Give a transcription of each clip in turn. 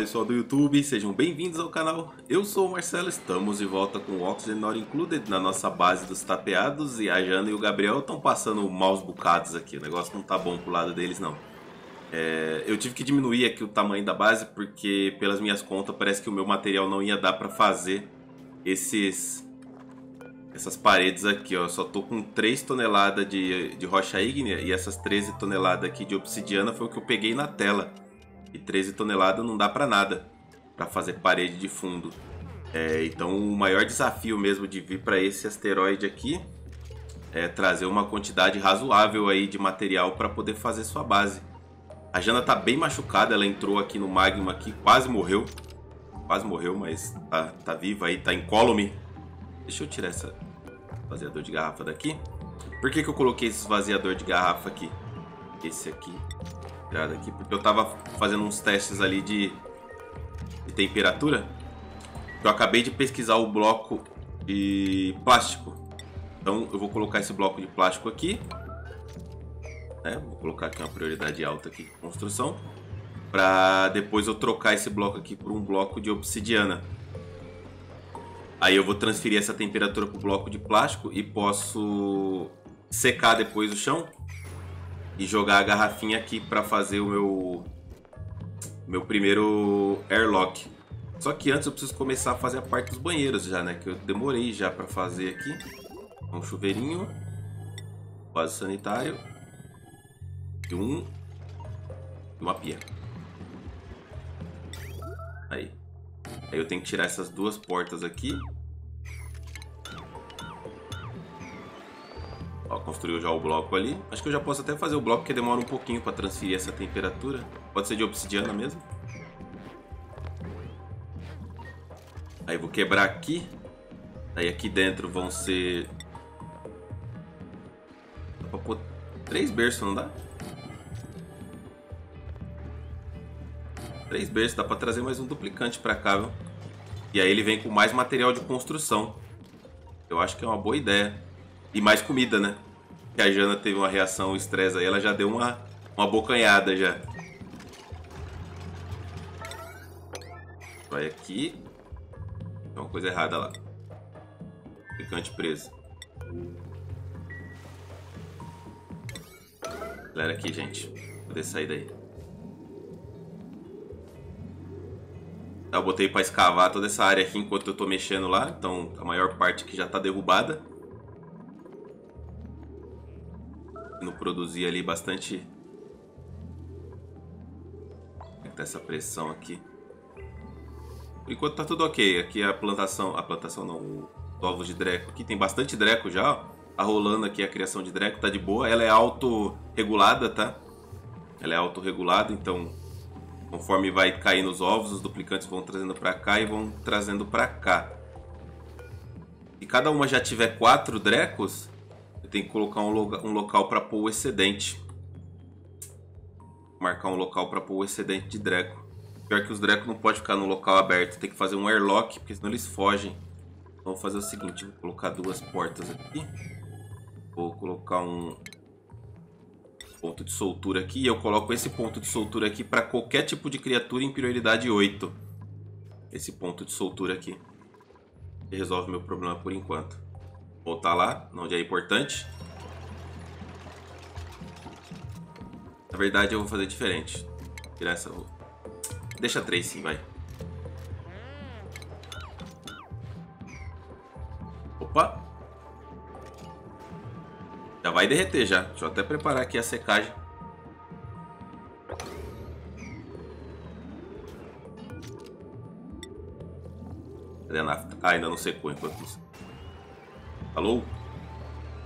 pessoal do YouTube, sejam bem-vindos ao canal. Eu sou o Marcelo, estamos de volta com o Oxygen Not Included na nossa base dos tapeados. E a Jana e o Gabriel estão passando maus bocados aqui, o negócio não tá bom pro lado deles não. Eu tive que diminuir aqui o tamanho da base porque pelas minhas contas parece que o meu material não ia dar pra fazer essas paredes aqui, ó. Eu só tô com 3 toneladas de rocha ígnea e essas 13 toneladas aqui de obsidiana foi o que eu peguei na tela. E 13 toneladas não dá pra nada pra fazer parede de fundo. Então o maior desafio mesmo de vir pra esse asteroide aqui é trazer uma quantidade razoável aí de material pra poder fazer sua base. A Jana tá bem machucada, ela entrou aqui no magma aqui, quase morreu, mas tá viva aí, tá incólume. Deixa eu tirar essa esvaziador de garrafa daqui. Por que eu coloquei esse esvaziador de garrafa aqui? Esse aqui. Aqui, porque eu tava fazendo uns testes ali de temperatura. Eu acabei de pesquisar o bloco de plástico. Então eu vou colocar esse bloco de plástico aqui, vou colocar aqui uma prioridade alta aqui de construção, para depois eu trocar esse bloco aqui por um bloco de obsidiana. Aí eu vou transferir essa temperatura pro bloco de plástico e posso secar depois o chão e jogar a garrafinha aqui para fazer o meu primeiro airlock. Só que antes eu preciso começar a fazer a parte dos banheiros já, né? Que eu demorei já para fazer aqui. Um chuveirinho, vaso sanitário e uma pia. Aí eu tenho que tirar essas duas portas aqui. Ó, construiu já o bloco ali. Acho que eu já posso até fazer o bloco, porque demora um pouquinho para transferir essa temperatura. Pode ser de obsidiana mesmo. Aí vou quebrar aqui. Aí aqui dentro vão ser... Dá pra pôr 3 berços, não dá? 3 berços, dá pra trazer mais um duplicante pra cá, viu? E aí ele vem com mais material de construção. Eu acho que é uma boa ideia. E mais comida, né? Que a Jana teve uma reação estresse aí, ela já deu uma bocanhada já. Vai aqui. Tem uma coisa errada lá. Picante preso. Galera aqui, gente. Vou poder sair daí. Eu botei pra escavar toda essa área aqui enquanto eu tô mexendo lá. Então a maior parte aqui já tá derrubada. Não produzir ali bastante. Como é que tá essa pressão aqui? Por enquanto tá tudo ok. Aqui a plantação não, os ovos de drecko. Aqui tem bastante drecko já, ó. Tá rolando aqui a criação de drecko, tá de boa. Ela é autorregulada, tá? Ela é autorregulada, então conforme vai caindo os ovos, os duplicantes vão trazendo pra cá e vão trazendo pra cá. E cada uma já tiver 4 dreckos, tem que colocar um local para pôr o excedente. Marcar um local para pôr o excedente de drecko. Pior que os drecko não pode ficar no local aberto. Tem que fazer um airlock, porque senão eles fogem. Então, vou fazer o seguinte. Vou colocar 2 portas aqui. Vou colocar um ponto de soltura aqui. E eu coloco esse ponto de soltura aqui para qualquer tipo de criatura em prioridade 8. Esse ponto de soltura aqui. Resolve meu problema por enquanto. Voltar lá, onde é importante. Na verdade eu vou fazer diferente. Tirar essa... Deixa 3 sim, vai. Opa! Já vai derreter já. Deixa eu até preparar aqui a secagem. Cadê a nafta? Ah, ainda não secou enquanto isso. Alô?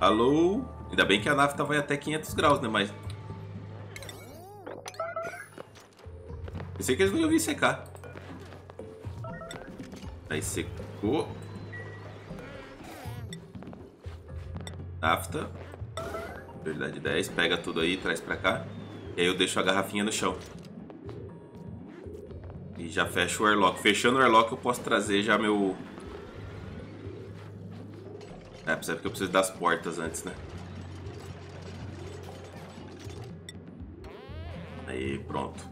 Alô? Ainda bem que a nafta vai até 500 graus, né? Mas... pensei que eles não iam vir secar. Aí secou. Nafta. Verdade 10. Pega tudo aí, traz pra cá. E aí eu deixo a garrafinha no chão. E já fecho o airlock. Fechando o airlock eu posso trazer já meu... percebe que eu preciso das portas antes, né? Aí, pronto.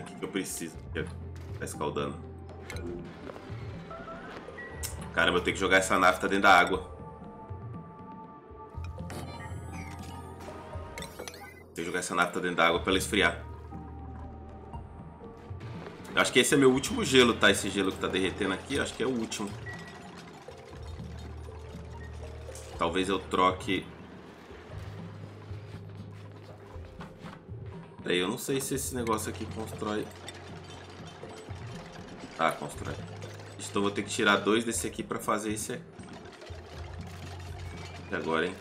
O que eu preciso? Tá escaldando. Caramba, eu tenho que jogar essa nafta dentro da água. Tenho que jogar essa nafta dentro da água pra ela esfriar. Eu acho que esse é meu último gelo, tá? Esse gelo que tá derretendo aqui, eu acho que é o último. Talvez eu troque... Peraí, eu não sei se esse negócio aqui constrói... Ah, constrói. Então vou ter que tirar dois desse aqui pra fazer esse aqui. E agora, hein?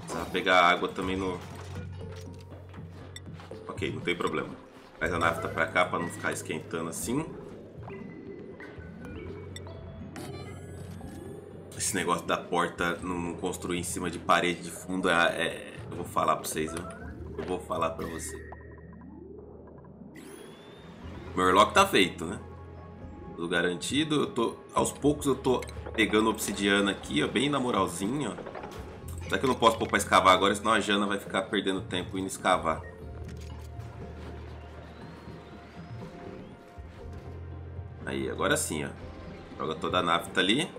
Precisava pegar água também no... Ok, não tem problema. Faz a nafta pra cá pra não ficar esquentando assim. Esse negócio da porta não construir em cima de parede de fundo eu vou falar pra vocês, eu vou falar pra vocês. Meu Orlock tá feito, né? Tudo garantido. Eu tô, aos poucos eu tô pegando obsidiana aqui, ó, bem na moralzinha, ó. Só que eu não posso pôr pra escavar agora, senão a Jana vai ficar perdendo tempo indo escavar. Aí, agora sim, ó. Joga toda a nafta ali.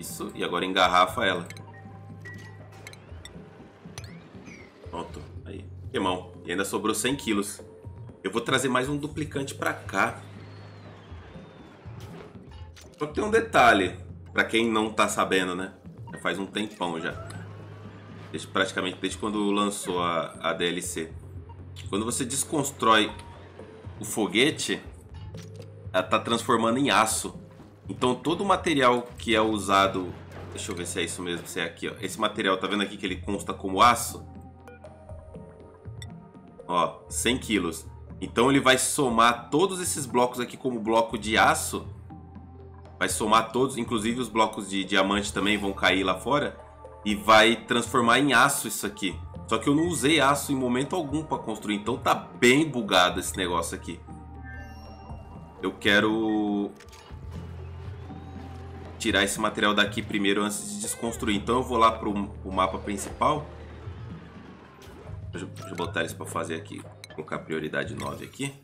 Isso, e agora engarrafa ela. Pronto, aí. Queimão. E ainda sobrou 100 quilos. Eu vou trazer mais um duplicante pra cá. Só que tem um detalhe, pra quem não tá sabendo, né? Já faz um tempão já. Praticamente desde quando lançou a DLC. Quando você desconstrói o foguete, ela tá transformando em aço. Então todo o material que é usado... Deixa eu ver se é isso mesmo, se é aqui, ó. Esse material, tá vendo aqui que ele consta como aço? Ó, 100 quilos. Então ele vai somar todos esses blocos aqui como bloco de aço. Vai somar todos, inclusive os blocos de diamante também vão cair lá fora. E vai transformar em aço isso aqui. Só que eu não usei aço em momento algum para construir, então tá bem bugado esse negócio aqui. Eu quero... tirar esse material daqui primeiro antes de desconstruir. Então eu vou lá pro mapa principal. Deixa eu botar isso para fazer aqui. Vou colocar prioridade 9 aqui.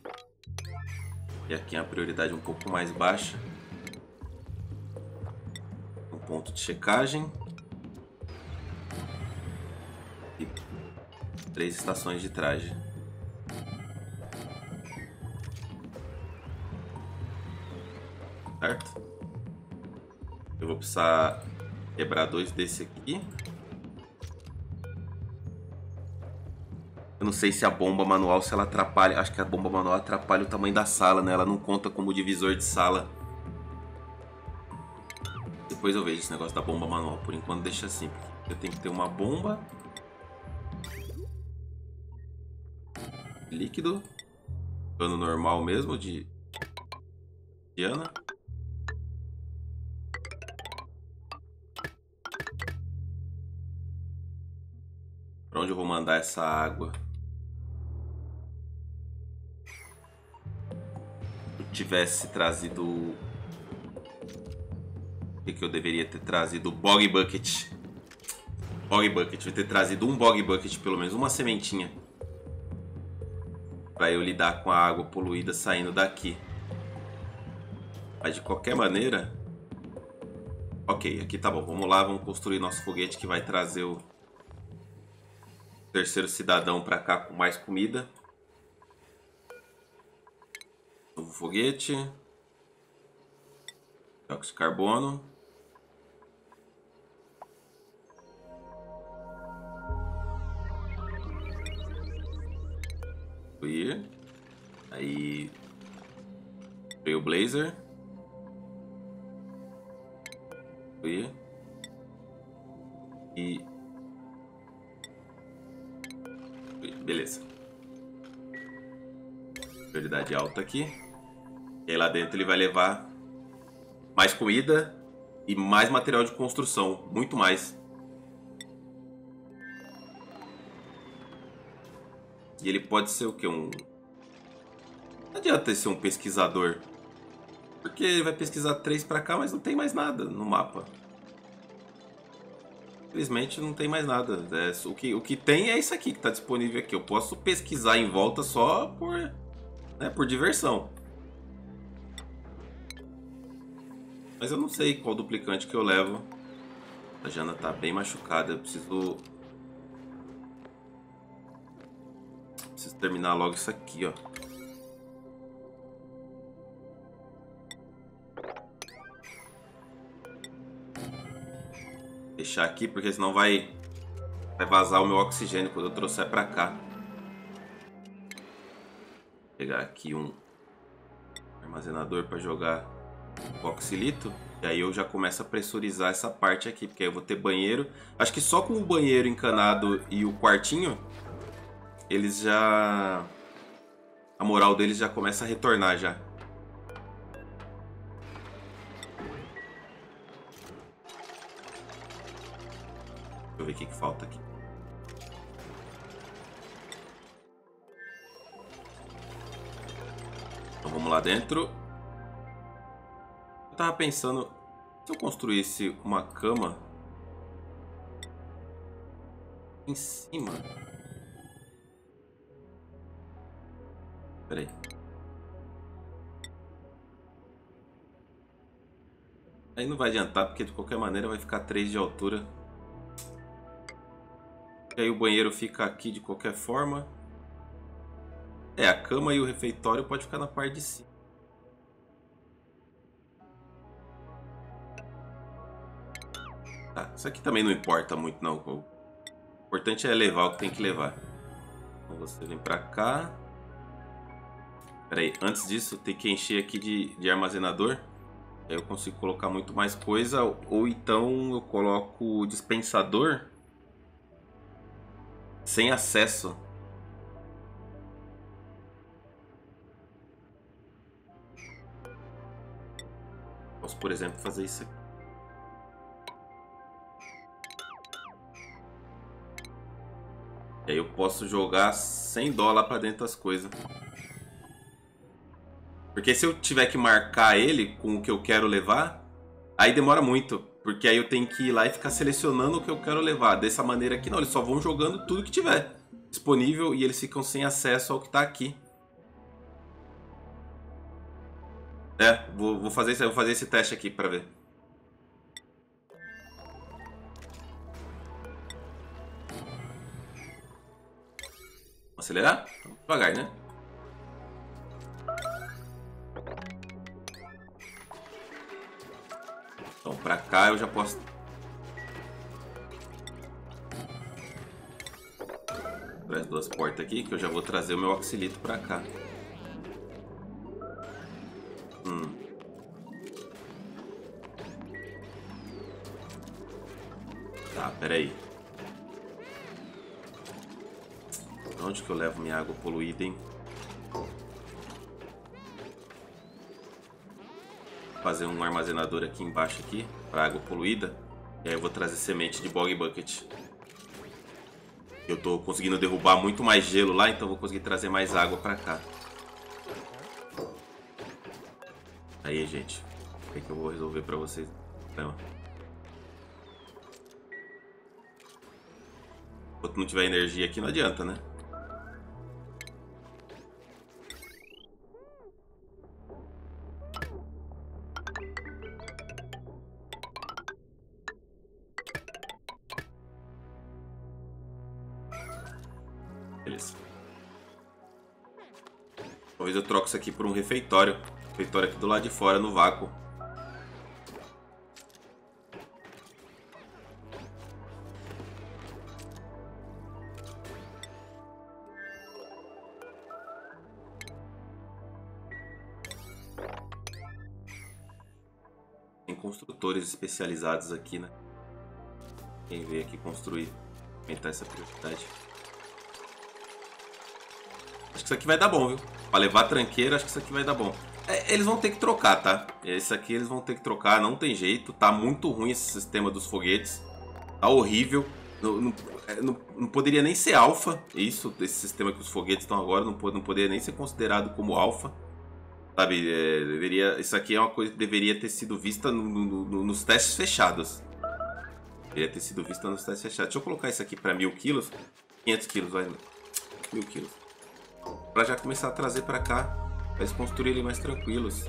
E aqui é a prioridade um pouco mais baixa. Um ponto de checagem. E 3 estações de traje. Certo? Eu vou precisar quebrar 2 desse aqui. Eu não sei se a bomba manual, se ela atrapalha. Acho que a bomba manual atrapalha o tamanho da sala, né? Ela não conta como divisor de sala. Depois eu vejo esse negócio da bomba manual. Por enquanto deixa assim. Eu tenho que ter uma bomba. Líquido. Dano normal mesmo de... Diana. Pra onde eu vou mandar essa água? Se eu tivesse trazido... O que eu deveria ter trazido? Bog Bucket. Bog Bucket. Eu ter trazido um Bog Bucket, pelo menos uma sementinha. Pra eu lidar com a água poluída saindo daqui. Mas de qualquer maneira... Ok, aqui tá bom. Vamos lá, vamos construir nosso foguete que vai trazer o... terceiro cidadão para cá com mais comida. Novo foguete. Dióxido de carbono. Clear. Aí. Trailblazer. Clear. E. Beleza. Prioridade alta aqui. E aí lá dentro ele vai levar mais comida e mais material de construção. Muito mais. E ele pode ser o quê? Um... Não adianta ser um pesquisador. Porque ele vai pesquisar 3 pra cá, mas não tem mais nada no mapa. simplesmente não tem mais nada. É, o que tem é isso aqui que está disponível aqui. Eu posso pesquisar em volta só por, né, por diversão. Mas eu não sei qual duplicante que eu levo. A Jana está bem machucada. Eu preciso terminar logo isso aqui, ó. Deixar aqui, porque senão vai vazar o meu oxigênio quando eu trouxer pra cá. Vou pegar aqui um armazenador para jogar o oxilito. E aí eu já começo a pressurizar essa parte aqui, porque aí eu vou ter banheiro. Acho que só com o banheiro encanado e o quartinho, eles já... A moral deles já começa a retornar já. Deixa eu ver o que falta aqui. Então vamos lá dentro. Eu tava pensando, se eu construísse uma cama em cima. Pera aí. Aí não vai adiantar, porque de qualquer maneira vai ficar 3 de altura. E aí o banheiro fica aqui de qualquer forma. É, a cama e o refeitório pode ficar na parte de cima. Tá, isso aqui também não importa muito não. O importante é levar o que tem que levar. Então você vem pra cá. Pera aí, antes disso tem que encher aqui de armazenador. Aí eu consigo colocar muito mais coisa. Ou então eu coloco o dispensador sem acesso. Posso, por exemplo, fazer isso aqui. E aí eu posso jogar sem dó lá pra dentro as coisas. Porque se eu tiver que marcar ele com o que eu quero levar, aí demora muito. Porque aí eu tenho que ir lá e ficar selecionando o que eu quero levar. Dessa maneira aqui não, eles só vão jogando tudo que tiver disponível e eles ficam sem acesso ao que tá aqui. É, vou fazer esse teste aqui pra ver. Vamos acelerar? Devagar, né? Então, pra cá eu já posso... Traz 2 portas aqui, que eu já vou trazer o meu oxilito pra cá. Tá, peraí. Pra onde que eu levo minha água poluída, hein? Fazer um armazenador aqui embaixo aqui para água poluída. E aí eu vou trazer semente de Bog Bucket. Eu tô conseguindo derrubar muito mais gelo lá, então vou conseguir trazer mais água para cá. Aí, gente, o que é que eu vou resolver para vocês? Enquanto não tiver energia aqui, não adianta, né? Talvez eu troque isso aqui por um refeitório. Refeitório aqui do lado de fora, no vácuo. Tem construtores especializados aqui, né? Quem veio aqui construir, aumentar essa prioridade. Acho que isso aqui vai dar bom, viu? Pra levar tranqueira, acho que isso aqui vai dar bom. É, eles vão ter que trocar, tá? Esse aqui eles vão ter que trocar, não tem jeito. Tá muito ruim esse sistema dos foguetes. Tá horrível. Não poderia nem ser alfa. Isso, esse sistema que os foguetes estão agora, não poderia nem ser considerado como alfa. Sabe, isso aqui é uma coisa que deveria ter sido vista nos testes fechados. Deveria ter sido visto nos testes fechados. Deixa eu colocar isso aqui para 1000 quilos. 500 quilos, vai. 1000 quilos. Para já começar a trazer para cá, para eles construírem mais tranquilos.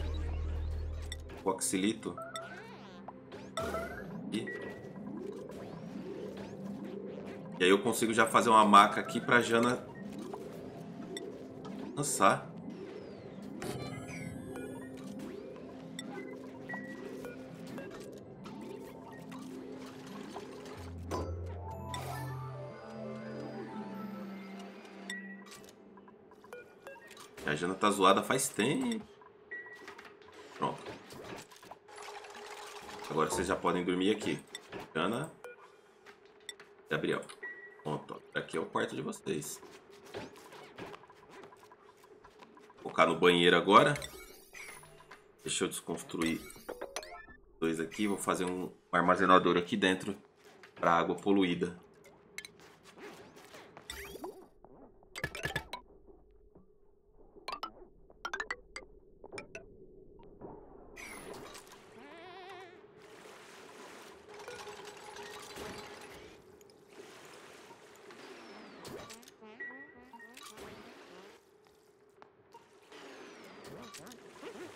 O oxilito. E aí eu consigo já fazer uma maca aqui para Jana lançar. A Jana tá zoada faz tempo. Pronto. Agora vocês já podem dormir aqui. Jana. Gabriel. Pronto. Aqui é o quarto de vocês. Vou colocar no banheiro agora. Deixa eu desconstruir dois aqui. Vou fazer um armazenador aqui dentro para água poluída.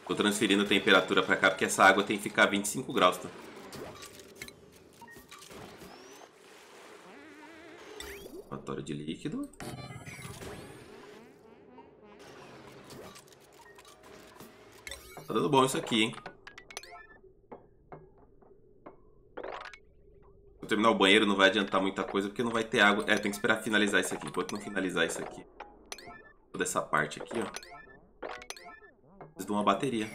Tô transferindo a temperatura pra cá, porque essa água tem que ficar a 25 graus, tá? Laboratório de líquido. Tá dando bom isso aqui, hein? Vou terminar o banheiro, não vai adiantar muita coisa, porque não vai ter água. É, tem que esperar finalizar isso aqui. Enquanto não finalizar isso aqui, toda essa parte aqui, ó, de uma bateria.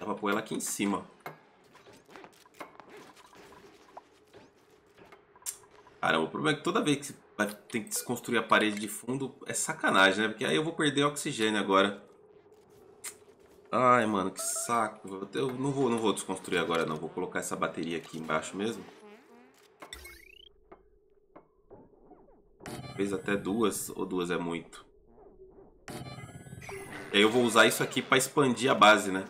Dá pra pôr ela aqui em cima. Caramba, o problema é que toda vez que você vai ter que desconstruir a parede de fundo é sacanagem, né? Porque aí eu vou perder o oxigênio agora. Ai, mano, que saco. Eu não vou desconstruir agora, não. Vou colocar essa bateria aqui embaixo mesmo. Talvez até duas, ou duas é muito. E aí eu vou usar isso aqui para expandir a base, né?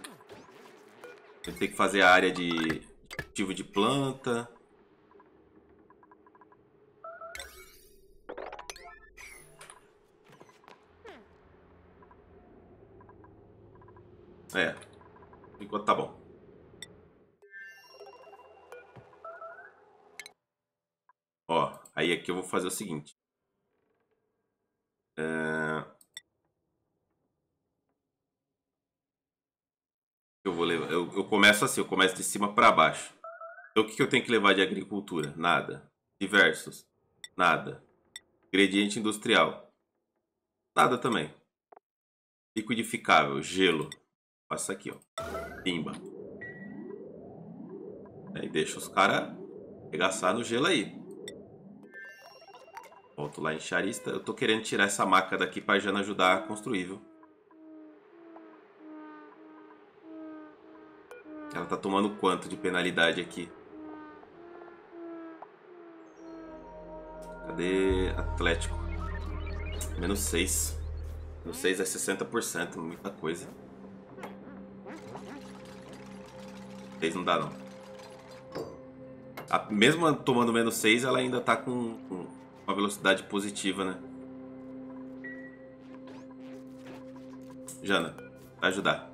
Eu tenho que fazer a área de cultivo de planta. É. Enquanto tá bom. Ó, aí aqui eu vou fazer o seguinte. Eu começo assim, eu começo de cima para baixo. Então o que eu tenho que levar de agricultura? Nada. Diversos? Nada. Ingrediente industrial? Nada também. Liquidificável, gelo. Passa aqui, ó. Pimba. Aí deixa os caras arregaçar no gelo aí. Volto lá em charista. Eu tô querendo tirar essa maca daqui pra Jana ajudar a construir, viu? Ela tá tomando quanto de penalidade aqui? Cadê Atlético? Menos 6. Menos 6 é 60%, muita coisa. 6 não dá, não. Mesmo tomando menos 6, ela ainda tá com uma velocidade positiva, né? Jana, vai ajudar.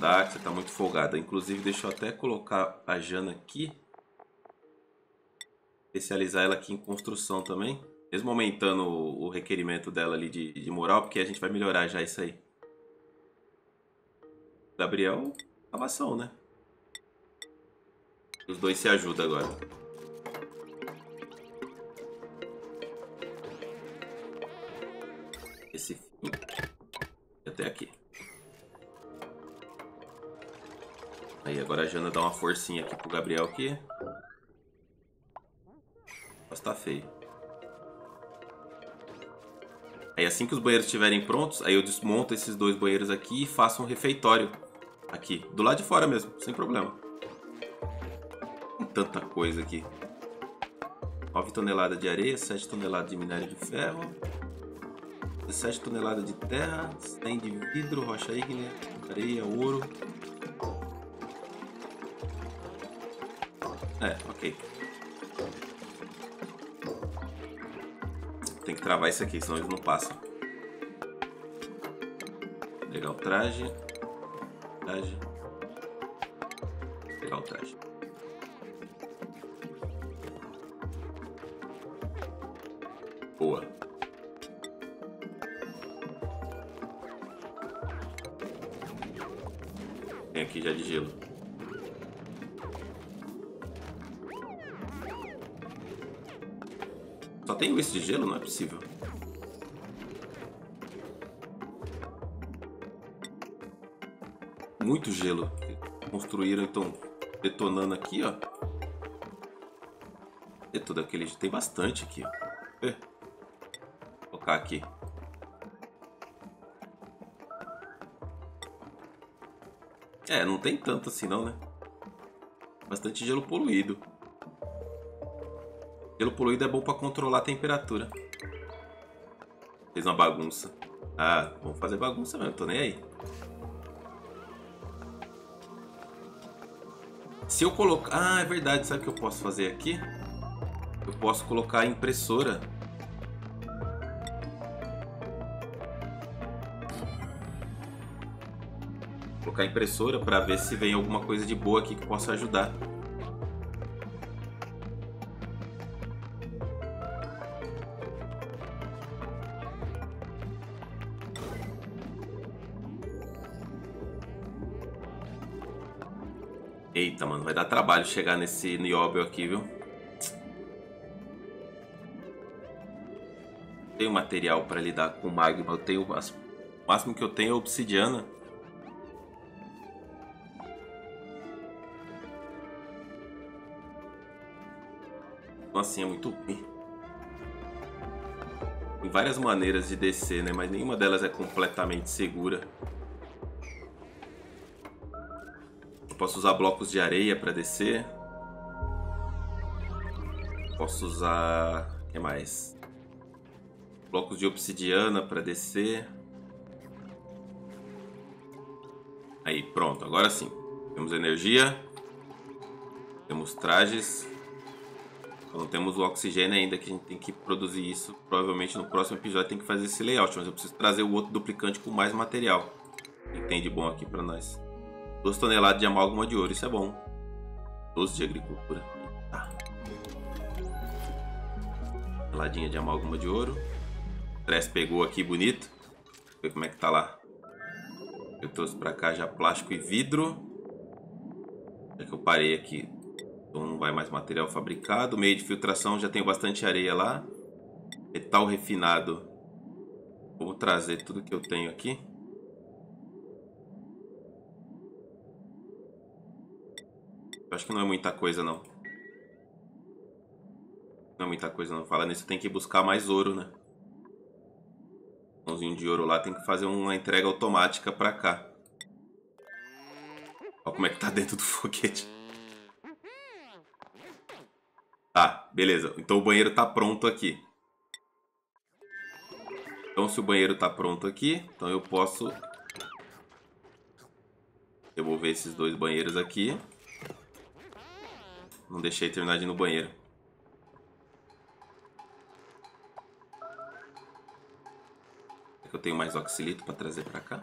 Tá, que você tá muito folgada. Inclusive, deixa eu até colocar a Jana aqui. Especializar ela aqui em construção também. Mesmo aumentando o requerimento dela ali de moral, porque a gente vai melhorar já isso aí. Gabriel, salvação, né? Os dois se ajudam agora. Esse fim. Até aqui. Aí, agora a Jana dá uma forcinha aqui pro Gabriel aqui. Mas tá feio. Aí assim que os banheiros estiverem prontos, aí eu desmonto esses dois banheiros aqui e faço um refeitório aqui. Do lado de fora mesmo, sem problema. Tem tanta coisa aqui. 9 toneladas de areia, 7 toneladas de minério de ferro. 17 toneladas de terra, 100 de vidro, rocha ígnea, areia, ouro. É, ok. Tem que travar isso aqui, senão eles não passam. Pegar o traje. Traje. Pegar o traje. Boa. Tem aqui já de gelo. Só tenho esse de gelo? Não é possível. Muito gelo. Construíram, então, detonando aqui, ó. É todo aquele... Tem bastante aqui, ó. Vou colocar aqui. É, não tem tanto assim não, né? Bastante gelo poluído. Gelo poluído é bom para controlar a temperatura. Fez uma bagunça. Ah, vamos fazer bagunça mesmo, tô nem aí. Se eu colocar... Ah, é verdade, sabe o que eu posso fazer aqui? Eu posso colocar a impressora. Vou colocar a impressora para ver se vem alguma coisa de boa aqui que possa ajudar. Eita, mano, vai dar trabalho chegar nesse nióbio aqui, viu? Tenho material para lidar com magma. Eu tenho, o máximo que eu tenho é obsidiana. Assim é muito ruim. Tem várias maneiras de descer, né? Mas nenhuma delas é completamente segura. Posso usar blocos de areia para descer. Posso usar... O que mais? Blocos de obsidiana para descer. Aí, pronto. Agora sim. Temos energia. Temos trajes. Não temos o oxigênio ainda, que a gente tem que produzir isso. Provavelmente no próximo episódio tem que fazer esse layout. Mas eu preciso trazer o outro duplicante com mais material. Entende bom aqui para nós. 12 toneladas de amálgama de ouro, isso é bom. 12 de agricultura. Tá. Toneladas de amálgama de ouro. O stress pegou aqui, bonito. Deixa eu ver como é que tá lá. Eu trouxe pra cá já plástico e vidro. Já que eu parei aqui, então não vai mais material fabricado. Meio de filtração, já tenho bastante areia lá. Metal refinado. Vou trazer tudo que eu tenho aqui. Eu acho que não é muita coisa, não. Não é muita coisa, não. Falando nisso, tem que buscar mais ouro, né? Pãozinho de ouro lá, tem que fazer uma entrega automática pra cá. Olha como é que tá dentro do foguete. Tá, beleza. Então o banheiro tá pronto aqui. Então se o banheiro tá pronto aqui, então eu posso... devolver esses dois banheiros aqui. Não deixei terminar de ir no banheiro. Será que eu tenho mais oxilito para trazer para cá?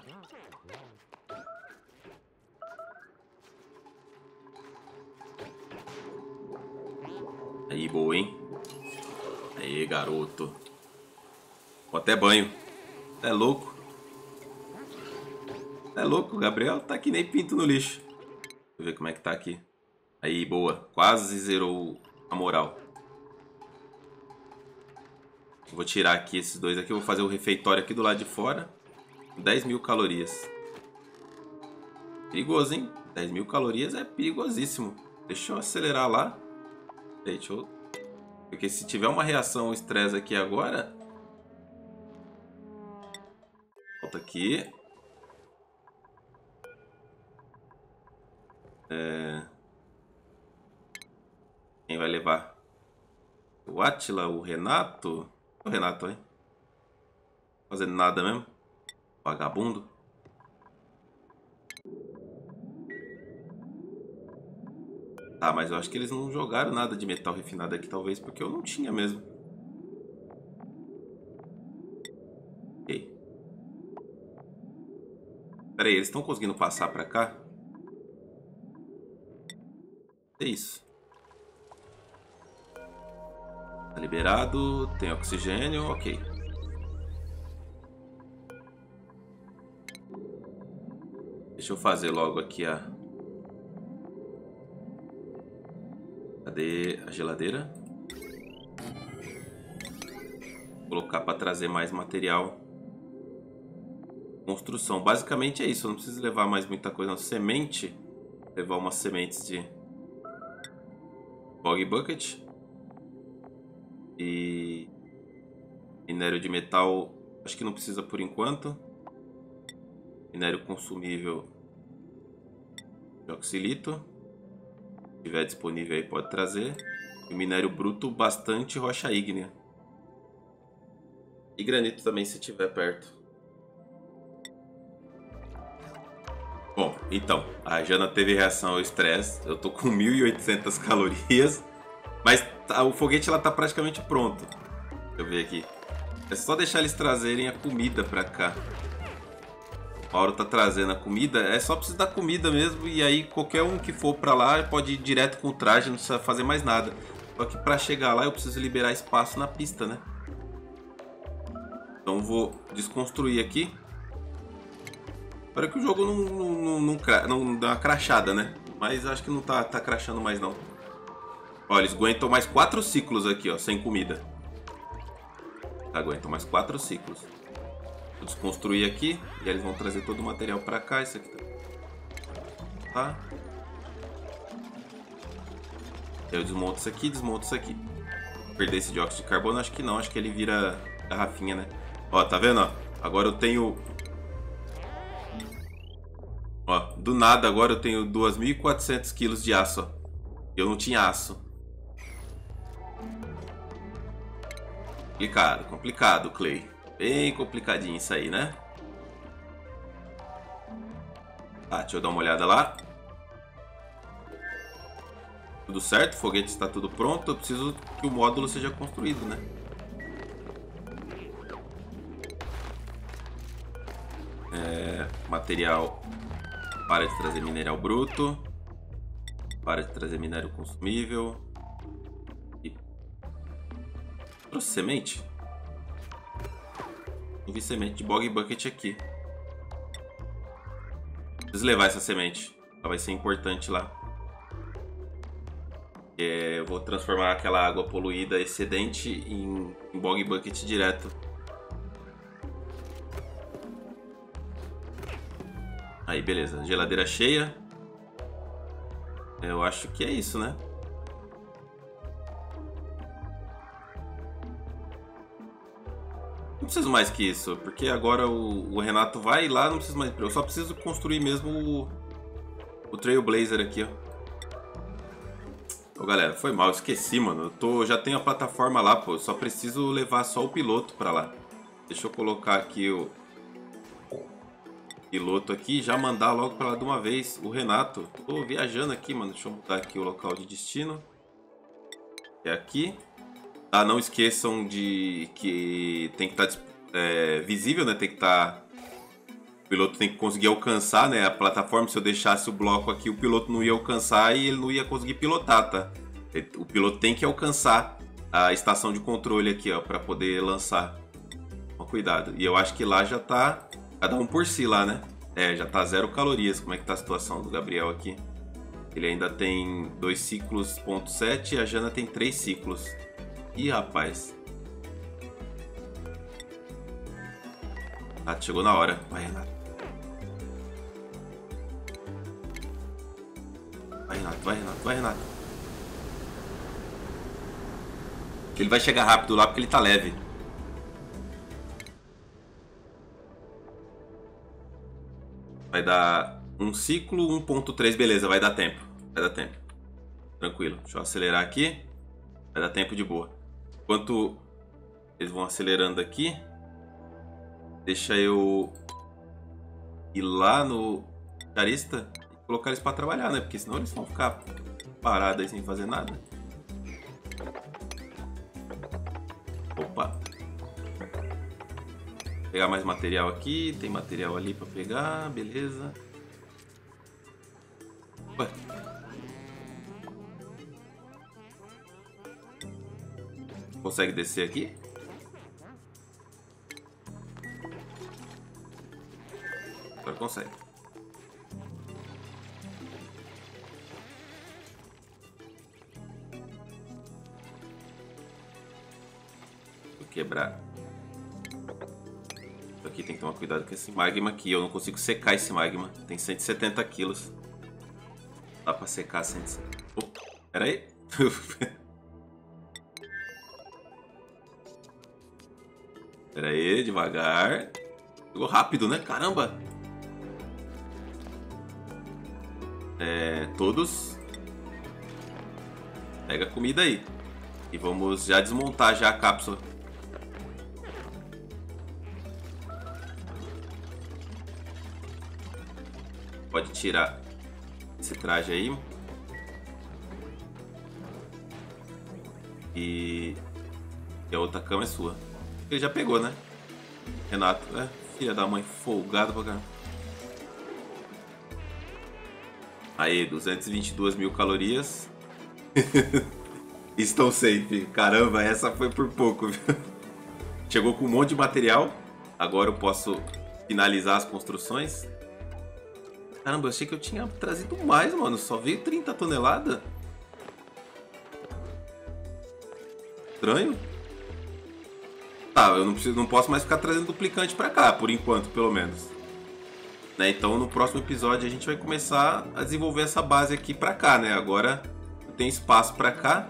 Aí, boa, hein? Aí, garoto. Vou até banho. Tá louco? Tá louco, Gabriel? Tá que nem pinto no lixo. Deixa eu ver como é que tá aqui. Aí, boa. Quase zerou a moral. Vou tirar aqui esses dois aqui. Vou fazer o refeitório aqui do lado de fora. 10.000 calorias. Perigoso, hein? 10.000 calorias é perigosíssimo. Deixa eu acelerar lá. Deixa eu... Porque se tiver uma reação ao estresse aqui agora... Volta aqui. Quem vai levar? O Atila, o Renato? O Renato, hein? Fazendo nada mesmo. Vagabundo. Tá, mas eu acho que eles não jogaram nada de metal refinado aqui, talvez, porque eu não tinha mesmo. Ok. Pera aí, eles estão conseguindo passar pra cá? É isso. Tá liberado, tem oxigênio, ok. Deixa eu fazer logo aqui a... Cadê a geladeira? Vou colocar para trazer mais material. Construção, basicamente é isso, eu não preciso levar mais muita coisa não. Semente, vou levar umas sementes de Bog Bucket. E minério de metal, acho que não precisa por enquanto. Minério consumível de oxilito, se tiver disponível aí pode trazer. E minério bruto, bastante rocha ígnea. E granito também se tiver perto. Bom, então, a Jana teve reação ao estresse. Eu tô com 1.800 calorias. Mas o foguete ela tá praticamente pronto. Deixa eu ver aqui. É só deixar eles trazerem a comida pra cá. O Mauro tá trazendo a comida. É só precisar da comida mesmo. E aí qualquer um que for pra lá pode ir direto com o traje. Não precisa fazer mais nada. Só que pra chegar lá eu preciso liberar espaço na pista, né? Então vou desconstruir aqui. Espero que o jogo não dá uma crachada, né? Mas acho que não tá crachando mais não. Ó, eles aguentam mais 4 ciclos aqui, ó, sem comida. Aguentam mais 4 ciclos. Vou desconstruir aqui e eles vão trazer todo o material pra cá. Isso aqui tá. Eu desmonto isso aqui, desmonto isso aqui. Perder esse dióxido de carbono, acho que não. Acho que ele vira garrafinha, né? Ó, tá vendo, ó? Agora eu tenho... Ó, do nada agora eu tenho 2.400 quilos de aço, ó. Eu não tinha aço. Complicado, complicado, Clay. Bem complicadinho isso aí, né? Tá, deixa eu dar uma olhada lá. Tudo certo, o foguete está tudo pronto. Eu preciso que o módulo seja construído, né? Material... Para de trazer mineral bruto. Para de trazer minério consumível. E... Trouxe semente? Eu vi semente de Bog Bucket aqui. Preciso levar essa semente. Ela vai ser importante lá. É, eu vou transformar aquela água poluída excedente em Bog Bucket direto. Aí, beleza. Geladeira cheia. Eu acho que é isso, né? Não preciso mais que isso, porque agora o Renato vai lá, não preciso mais. Eu só preciso construir mesmo o Trailblazer aqui, ó. Ô, galera, foi mal, esqueci, mano. Já tenho a plataforma lá, pô. Eu só preciso levar só o piloto pra lá. Deixa eu colocar aqui o piloto aqui, já mandar logo pra lá de uma vez o Renato. Tô viajando aqui, mano. Deixa eu mudar aqui o local de destino. É aqui. Ah, não esqueçam de que tem que estar visível, né? Tem que estar... O piloto tem que conseguir alcançar, né? A plataforma, se eu deixasse o bloco aqui, o piloto não ia alcançar e ele não ia conseguir pilotar, tá? O piloto tem que alcançar a estação de controle aqui, ó, pra poder lançar. Então, cuidado. E eu acho que lá já tá... Cada um por si lá, né? É, já tá 0 calorias. Como é que tá a situação do Gabriel aqui? Ele ainda tem 2 ciclos, 0.7, e a Jana tem 3 ciclos. Ih, rapaz. Ah, chegou na hora. Vai, Renato. Vai, Renato, vai, Renato, vai, Renato. Ele vai chegar rápido lá porque ele tá leve. Vai dar um ciclo, 1.3, beleza, vai dar tempo. Vai dar tempo. Tranquilo. Deixa eu acelerar aqui. Vai dar tempo de boa. Enquanto eles vão acelerando aqui, Deixa eu ir lá no charista e colocar eles pra trabalhar, né? Porque senão eles vão ficar parados aí sem fazer nada. Opa! Vou pegar mais material aqui. Tem material ali pra pegar. Beleza. Ué. Consegue descer aqui? Agora consegue. Vou quebrar. Isso aqui tem que tomar cuidado com esse magma aqui. Eu não consigo secar esse magma. Tem 170 quilos. Dá pra secar 170. Oh, pera aí. Pera aí, devagar. Chegou rápido, né? Caramba! É, todos pega a comida aí. E vamos já desmontar já a cápsula. Pode tirar esse traje aí. E a outra cama é sua. Ele já pegou, né? Renato, né? Filha da mãe, folgado pra caramba. Aí, 222 mil calorias. Estão safe. Caramba, essa foi por pouco, viu? Chegou com um monte de material. Agora eu posso finalizar as construções. Caramba, eu achei que eu tinha trazido mais, mano. Só veio 30 toneladas. Estranho. Tá, eu não posso mais ficar trazendo duplicante pra cá, por enquanto, pelo menos. Né? Então, no próximo episódio, a gente vai começar a desenvolver essa base aqui pra cá, né? Agora eu tenho espaço pra cá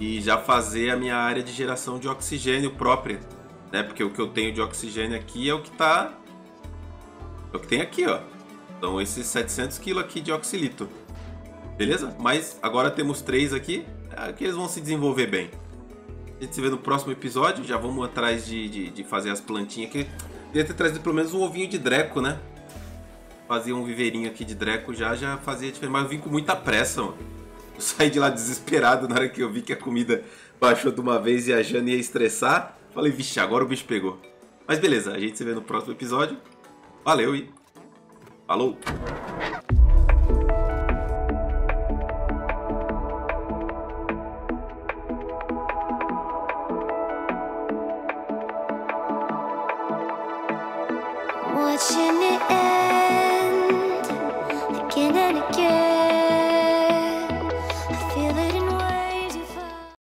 e já fazer a minha área de geração de oxigênio própria, né? Porque o que eu tenho de oxigênio aqui é o que tá... é o que tem aqui, ó. Então, esses 700 kg aqui de oxilito. Beleza? Mas agora temos 3 aqui, que eles vão se desenvolver bem. A gente se vê no próximo episódio. Já vamos atrás de fazer as plantinhas aqui. Devia ter trazido pelo menos um ovinho de drecko, né? Fazia um viveirinho aqui de drecko já fazia diferença. Mas eu vim com muita pressa, mano. Eu saí de lá desesperado na hora que eu vi que a comida baixou de uma vez e a Jana ia estressar. Falei, vixe, agora o bicho pegou. Mas beleza, a gente se vê no próximo episódio. Valeu e... falou! Watching it end.